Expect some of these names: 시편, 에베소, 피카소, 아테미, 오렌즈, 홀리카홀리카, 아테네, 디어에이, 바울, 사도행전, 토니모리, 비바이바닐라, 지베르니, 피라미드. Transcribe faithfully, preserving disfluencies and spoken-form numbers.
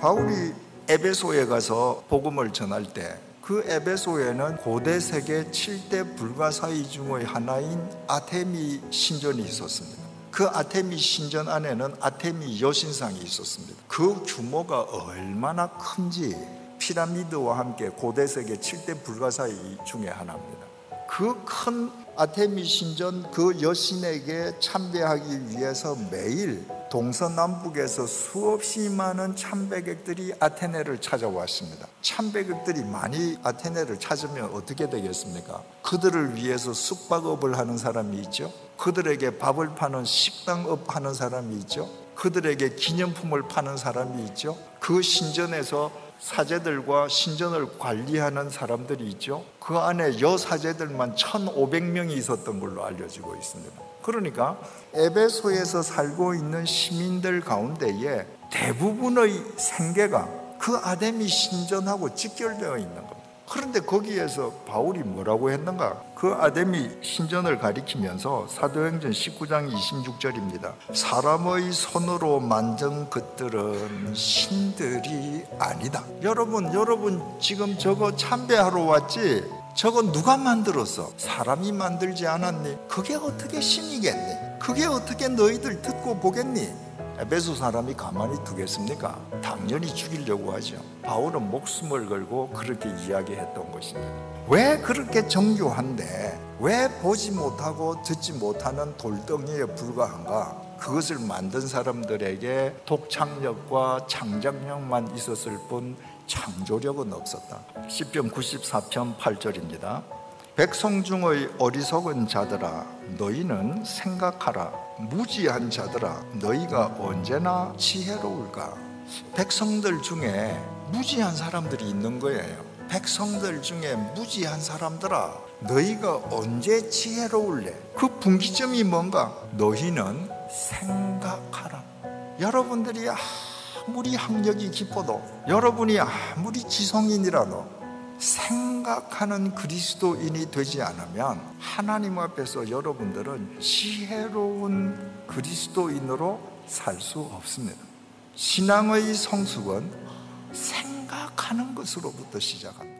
바울이 에베소에 가서 복음을 전할 때 그 에베소에는 고대 세계 칠 대 불가사의 중의 하나인 아테미 신전이 있었습니다. 그 아테미 신전 안에는 아테미 여신상이 있었습니다. 그 규모가 얼마나 큰지 피라미드와 함께 고대 세계 칠 대 불가사의 중에 하나입니다. 그 큰 아테미 신전, 그 여신에게 참배하기 위해서 매일 동서남북에서 수없이 많은 참배객들이 아테네를 찾아왔습니다. 참배객들이 많이 아테네를 찾으면 어떻게 되겠습니까? 그들을 위해서 숙박업을 하는 사람이 있죠. 그들에게 밥을 파는 식당업 하는 사람이 있죠. 그들에게 기념품을 파는 사람이 있죠. 그 신전에서 사제들과 신전을 관리하는 사람들이 있죠. 그 안에 여사제들만 천오백 명이 있었던 걸로 알려지고 있습니다. 그러니까 에베소에서 살고 있는 시민들 가운데에 대부분의 생계가 그 아테미 신전하고 직결되어 있는 겁니다. 그런데 거기에서 바울이 뭐라고 했는가? 그 아테미 신전을 가리키면서 사도행전 십구 장 이십육 절입니다. 사람의 손으로 만든 것들은 신들이 아니다. 여러분, 여러분 지금 저거 참배하러 왔지? 저거 누가 만들었어? 사람이 만들지 않았니? 그게 어떻게 신이겠니? 그게 어떻게 너희들 듣고 보겠니? 에베소 사람이 가만히 두겠습니까? 당연히 죽이려고 하죠. 바울은 목숨을 걸고 그렇게 이야기했던 것입니다. 왜 그렇게 정교한데 왜 보지 못하고 듣지 못하는 돌덩이에 불과한가? 그것을 만든 사람들에게 독창력과 창작력만 있었을 뿐 창조력은 없었다. 시편 구십사 편 팔 절입니다. 백성 중의 어리석은 자들아 너희는 생각하라. 무지한 자들아 너희가 언제나 지혜로울까? 백성들 중에 무지한 사람들이 있는 거예요. 백성들 중에 무지한 사람들아 너희가 언제 지혜로울래? 그 분기점이 뭔가? 너희는 생각하라. 여러분들이 아무리 학력이 깊어도 여러분이 아무리 지성인이라도 생각하는 그리스도인이 되지 않으면 하나님 앞에서 여러분들은 지혜로운 그리스도인으로 살 수 없습니다. 신앙의 성숙은 생각하는 것으로부터 시작합니다.